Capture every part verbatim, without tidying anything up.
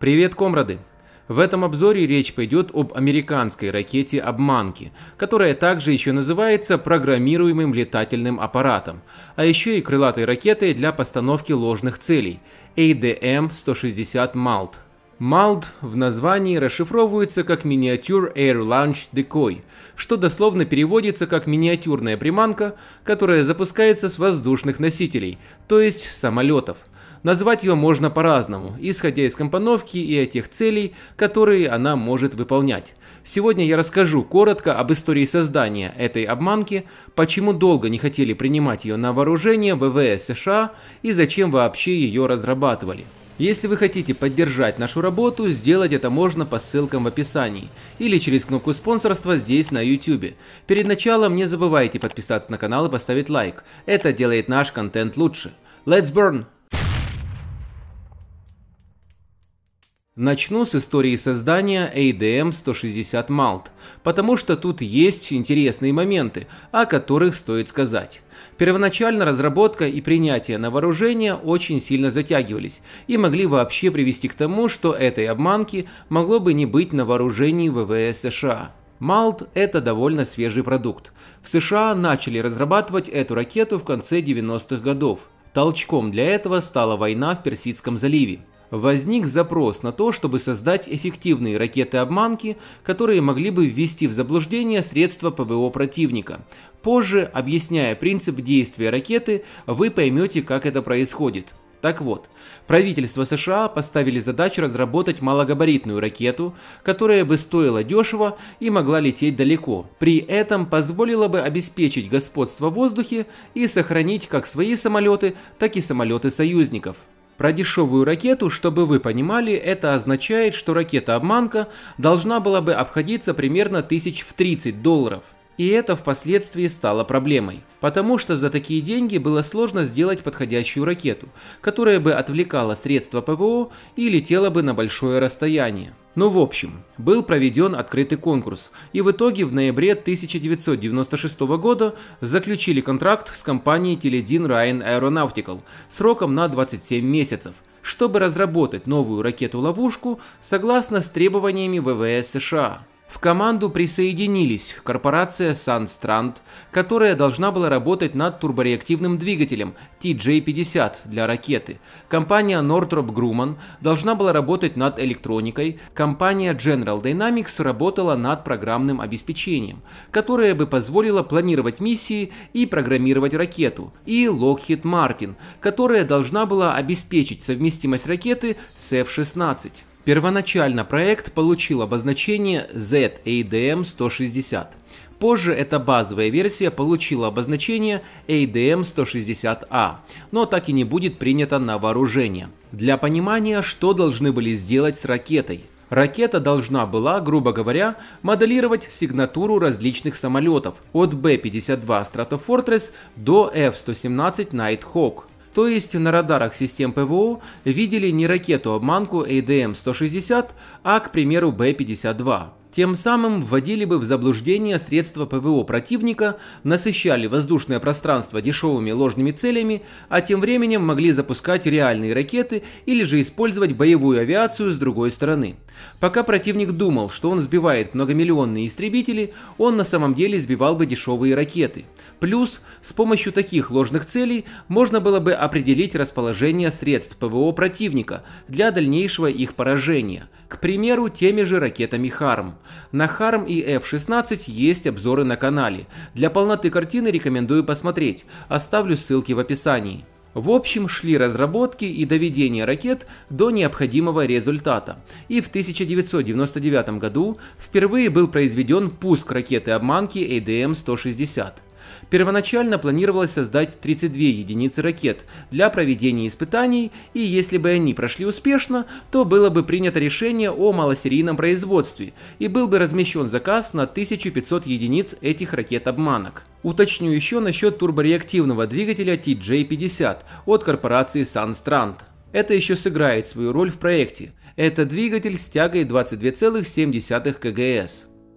Привет, комрады! В этом обзоре речь пойдет об американской ракете-обманке, которая также еще называется программируемым летательным аппаратом, а еще и крылатой ракетой для постановки ложных целей – А Д М сто шестьдесят малд. малд в названии расшифровывается как Miniature Air Launch Decoy, что дословно переводится как «миниатюрная приманка», которая запускается с воздушных носителей, то есть самолетов. Назвать ее можно по-разному, исходя из компоновки и от тех целей, которые она может выполнять. Сегодня я расскажу коротко об истории создания этой обманки, почему долго не хотели принимать ее на вооружение ВВС США и зачем вообще ее разрабатывали. Если вы хотите поддержать нашу работу, сделать это можно по ссылкам в описании или через кнопку спонсорства здесь на YouTube. Перед началом не забывайте подписаться на канал и поставить лайк. Это делает наш контент лучше. Let's burn! Начну с истории создания А Д М сто шестьдесят малд, потому что тут есть интересные моменты, о которых стоит сказать. Первоначально разработка и принятие на вооружение очень сильно затягивались и могли вообще привести к тому, что этой обманки могло бы не быть на вооружении ВВС США. малд – это довольно свежий продукт. В США начали разрабатывать эту ракету в конце девяностых годов. Толчком для этого стала война в Персидском заливе. Возник запрос на то, чтобы создать эффективные ракеты-обманки, которые могли бы ввести в заблуждение средства ПВО противника. Позже, объясняя принцип действия ракеты, вы поймете, как это происходит. Так вот, правительство США поставили задачу разработать малогабаритную ракету, которая бы стоила дешево и могла лететь далеко. При этом позволила бы обеспечить господство в воздухе и сохранить как свои самолеты, так и самолеты союзников. Про дешевую ракету, чтобы вы понимали, это означает, что ракета-обманка должна была бы обходиться примерно тысяч в тридцать долларов. И это впоследствии стало проблемой, потому что за такие деньги было сложно сделать подходящую ракету, которая бы отвлекала средства ПВО и летела бы на большое расстояние. Ну в общем, был проведен открытый конкурс, и в итоге в ноябре тысяча девятьсот девяносто шестого года заключили контракт с компанией Teledyne Ryan Aeronautical сроком на двадцать семь месяцев, чтобы разработать новую ракету-ловушку согласно с требованиями ВВС США. В команду присоединились корпорация Sundstrand, которая должна была работать над турбореактивным двигателем Ти Джей пятьдесят для ракеты. Компания Northrop Grumman должна была работать над электроникой. Компания General Dynamics работала над программным обеспечением, которое бы позволило планировать миссии и программировать ракету. И Lockheed Martin, которая должна была обеспечить совместимость ракеты с Эф шестнадцать. Первоначально проект получил обозначение Зет А Д М сто шестьдесят. Позже эта базовая версия получила обозначение А Д М сто шестьдесят А, но так и не будет принята на вооружение. Для понимания, что должны были сделать с ракетой. Ракета должна была, грубо говоря, моделировать сигнатуру различных самолетов от Бэ пятьдесят два Stratofortress до Эф сто семнадцать Nighthawk. То есть на радарах систем ПВО видели не ракету-обманку А Д М сто шестьдесят, а, к примеру, Бэ пятьдесят два. Тем самым вводили бы в заблуждение средства ПВО противника, насыщали воздушное пространство дешевыми ложными целями, а тем временем могли запускать реальные ракеты или же использовать боевую авиацию с другой стороны. Пока противник думал, что он сбивает многомиллионные истребители, он на самом деле сбивал бы дешевые ракеты. Плюс, с помощью таких ложных целей можно было бы определить расположение средств ПВО противника для дальнейшего их поражения, к примеру, теми же ракетами ХАРМ. На ХАРМ и Эф шестнадцать есть обзоры на канале. Для полноты картины рекомендую посмотреть, оставлю ссылки в описании. В общем, шли разработки и доведение ракет до необходимого результата, и в тысяча девятьсот девяносто девятом году впервые был произведен пуск ракеты-обманки А Д М сто шестьдесят. Первоначально планировалось создать тридцать две единицы ракет для проведения испытаний, и если бы они прошли успешно, то было бы принято решение о малосерийном производстве и был бы размещен заказ на тысячу пятьсот единиц этих ракет-обманок. Уточню еще насчет турбореактивного двигателя Ти Джей пятьдесят от корпорации Sundstrand. Это еще сыграет свою роль в проекте. Это двигатель с тягой двадцать две целых семь десятых килограмма.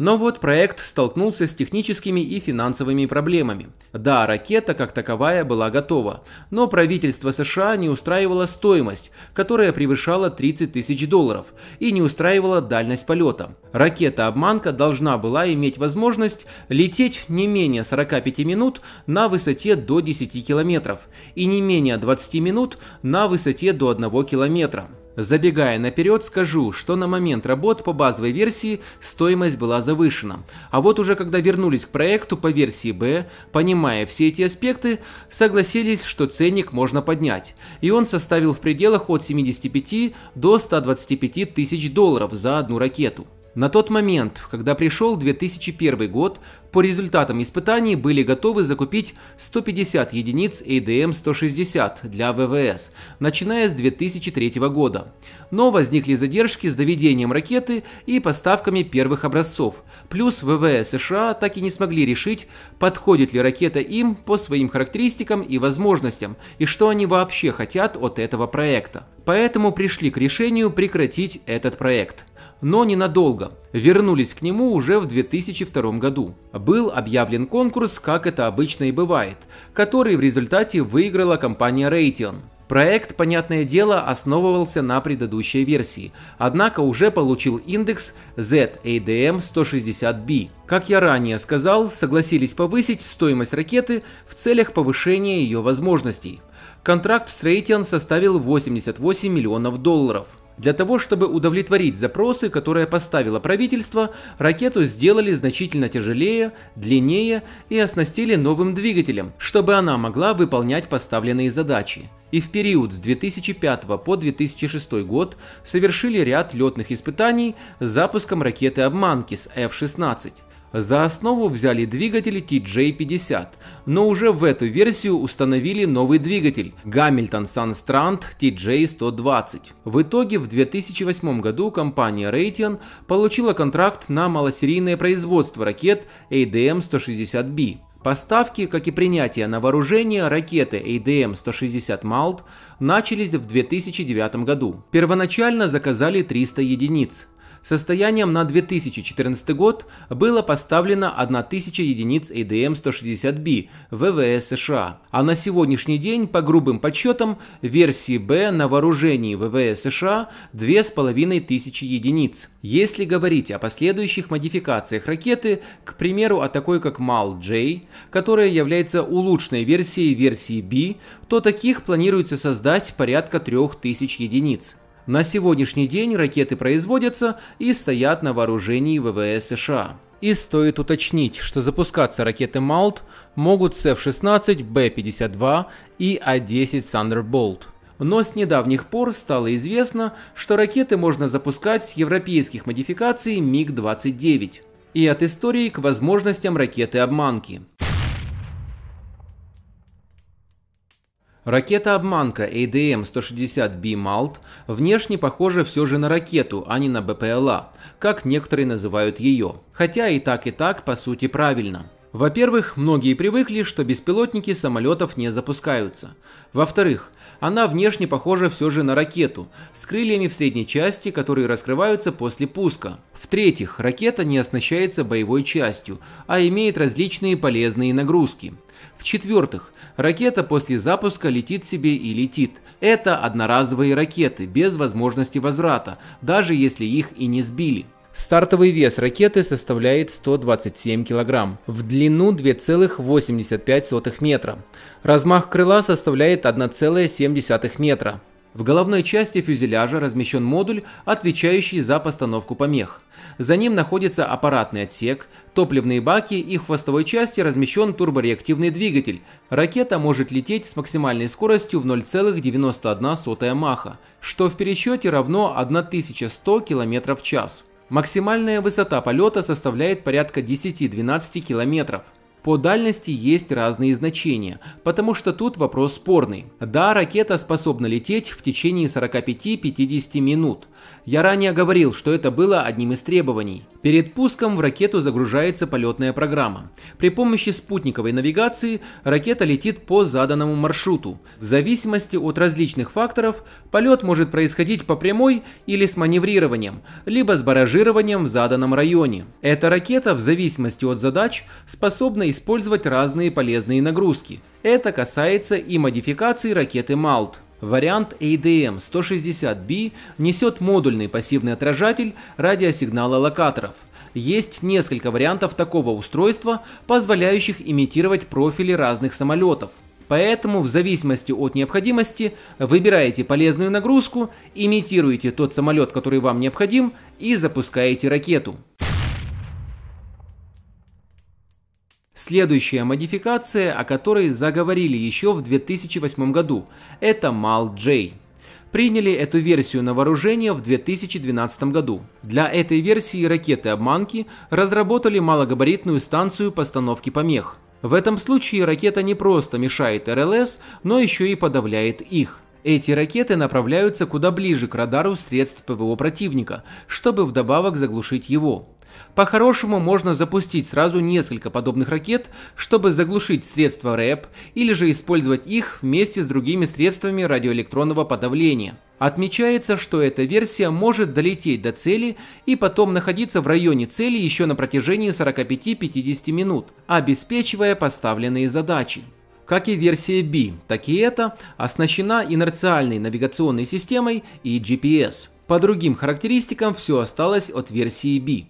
Но вот проект столкнулся с техническими и финансовыми проблемами. Да, ракета как таковая была готова, но правительство США не устраивало стоимость, которая превышала тридцать тысяч долларов, и не устраивала дальность полета. Ракета-обманка должна была иметь возможность лететь не менее сорока пяти минут на высоте до десяти километров и не менее двадцати минут на высоте до одного километра. Забегая наперед, скажу, что на момент работ по базовой версии стоимость была завышена, а вот уже когда вернулись к проекту по версии B, понимая все эти аспекты, согласились, что ценник можно поднять, и он составил в пределах от семидесяти пяти до ста двадцати пяти тысяч долларов за одну ракету. На тот момент, когда пришел две тысячи первый год, по результатам испытаний были готовы закупить сто пятьдесят единиц А Д М сто шестьдесят для ВВС, начиная с две тысячи третьего года. Но возникли задержки с доведением ракеты и поставками первых образцов, плюс ВВС США так и не смогли решить, подходит ли ракета им по своим характеристикам и возможностям, и что они вообще хотят от этого проекта. Поэтому пришли к решению прекратить этот проект. Но ненадолго. Вернулись к нему уже в две тысячи втором году. Был объявлен конкурс, как это обычно и бывает, который в результате выиграла компания Raytheon. Проект, понятное дело, основывался на предыдущей версии, однако уже получил индекс зэд А Д М сто шестьдесят би. Как я ранее сказал, согласились повысить стоимость ракеты в целях повышения ее возможностей. Контракт с Raytheon составил восемьдесят восемь миллионов долларов. Для того, чтобы удовлетворить запросы, которые поставило правительство, ракету сделали значительно тяжелее, длиннее и оснастили новым двигателем, чтобы она могла выполнять поставленные задачи. И в период с две тысячи пятого по две тысячи шестой год совершили ряд летных испытаний с запуском ракеты-обманки с Ф шестнадцать. За основу взяли двигатели Ти Джей пятьдесят, но уже в эту версию установили новый двигатель Гамильтон Сандстранд Ти Джей сто двадцать. В итоге в две тысячи восьмом году компания Raytheon получила контракт на малосерийное производство ракет А Д М сто шестьдесят би. Поставки, как и принятие на вооружение ракеты А Д М сто шестьдесят малд начались в две тысячи девятом году. Первоначально заказали триста единиц. Состоянием на две тысячи четырнадцатый год было поставлено одна тысяча единиц А Д М сто шестьдесят би ВВС США, а на сегодняшний день, по грубым подсчетам, версии B на вооружении ВВС США две тысячи пятьсот единиц. Если говорить о последующих модификациях ракеты, к примеру, о такой как малд джей, которая является улучшенной версией версии B, то таких планируется создать порядка трёх тысяч единиц. На сегодняшний день ракеты производятся и стоят на вооружении ВВС США. И стоит уточнить, что запускаться ракеты малд могут с Ф шестнадцать, Б пятьдесят два и А десять Thunderbolt. Но с недавних пор стало известно, что ракеты можно запускать с европейских модификаций миг двадцать девять. И от истории к возможностям ракеты-обманки. Ракета-обманка А Д М сто шестьдесят би малд внешне похожа все же на ракету, а не на Б П Л А, как некоторые называют ее. Хотя и так и так по сути правильно. Во-первых, многие привыкли, что беспилотники самолетов не запускаются. Во-вторых, она внешне похожа все же на ракету, с крыльями в средней части, которые раскрываются после пуска. В-третьих, ракета не оснащается боевой частью, а имеет различные полезные нагрузки. В-четвертых, ракета после запуска летит себе и летит. Это одноразовые ракеты, без возможности возврата, даже если их и не сбили. Стартовый вес ракеты составляет сто двадцать семь килограмм, в длину две целых восемьдесят пять сотых метра. Размах крыла составляет одна целая семь десятых метра. В головной части фюзеляжа размещен модуль, отвечающий за постановку помех. За ним находится аппаратный отсек, топливные баки, и в хвостовой части размещен турбореактивный двигатель. Ракета может лететь с максимальной скоростью в ноль целых девяносто одна сотая маха, что в пересчете равно тысяче ста километрам в час. Максимальная высота полета составляет порядка десяти-двенадцати километров. По дальности есть разные значения, потому что тут вопрос спорный. Да, ракета способна лететь в течение сорока пяти-пятидесяти минут. Я ранее говорил, что это было одним из требований. Перед пуском в ракету загружается полетная программа. При помощи спутниковой навигации ракета летит по заданному маршруту. В зависимости от различных факторов полет может происходить по прямой или с маневрированием, либо с баражированием в заданном районе. Эта ракета в зависимости от задач способна использовать разные полезные нагрузки. Это касается и модификации ракеты МАЛД. Вариант А Д М сто шестьдесят Би несет модульный пассивный отражатель радиосигнала локаторов. Есть несколько вариантов такого устройства, позволяющих имитировать профили разных самолетов. Поэтому в зависимости от необходимости выбираете полезную нагрузку, имитируете тот самолет, который вам необходим, и запускаете ракету. Следующая модификация, о которой заговорили еще в две тысячи восьмом году, это МАЛД-J. Приняли эту версию на вооружение в две тысячи двенадцатом году. Для этой версии ракеты-обманки разработали малогабаритную станцию постановки помех. В этом случае ракета не просто мешает РЛС, но еще и подавляет их. Эти ракеты направляются куда ближе к радару средств ПВО противника, чтобы вдобавок заглушить его. По-хорошему можно запустить сразу несколько подобных ракет, чтобы заглушить средства РЭП или же использовать их вместе с другими средствами радиоэлектронного подавления. Отмечается, что эта версия может долететь до цели и потом находиться в районе цели еще на протяжении сорока пяти — пятидесяти минут, обеспечивая поставленные задачи. Как и версия B, так и эта оснащена инерциальной навигационной системой и джи пи эс. По другим характеристикам все осталось от версии B.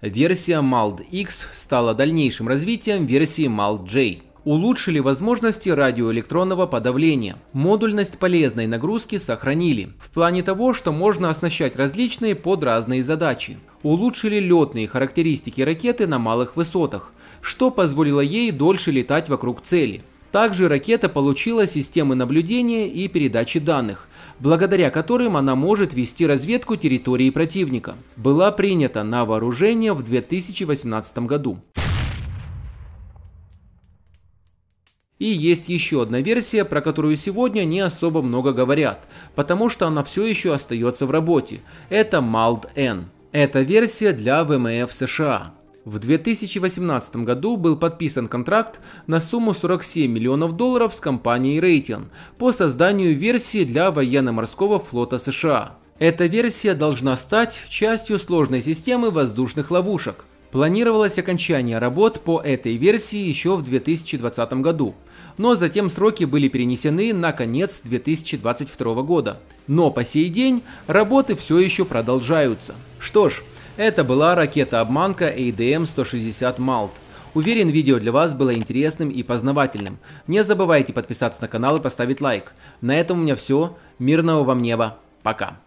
Версия МАЛД-X стала дальнейшим развитием версии МАЛД-J. Улучшили возможности радиоэлектронного подавления. Модульность полезной нагрузки сохранили, в плане того, что можно оснащать различные под разные задачи. Улучшили летные характеристики ракеты на малых высотах, что позволило ей дольше летать вокруг цели. Также ракета получила системы наблюдения и передачи данных, благодаря которым она может вести разведку территории противника. Была принята на вооружение в две тысячи восемнадцатом году. И есть еще одна версия, про которую сегодня не особо много говорят, потому что она все еще остается в работе. Это МАЛД-Н. Это версия для ВМФ США. В две тысячи восемнадцатом году был подписан контракт на сумму сорок семь миллионов долларов с компанией Raytheon по созданию версии для военно-морского флота США. Эта версия должна стать частью сложной системы воздушных ловушек. Планировалось окончание работ по этой версии еще в две тысячи двадцатом году, но затем сроки были перенесены на конец две тысячи двадцать второго года. Но по сей день работы все еще продолжаются. Что ж, это была ракета-обманка А Д М сто шестьдесят МАЛД. Уверен, видео для вас было интересным и познавательным. Не забывайте подписаться на канал и поставить лайк. На этом у меня все. Мирного вам неба. Пока.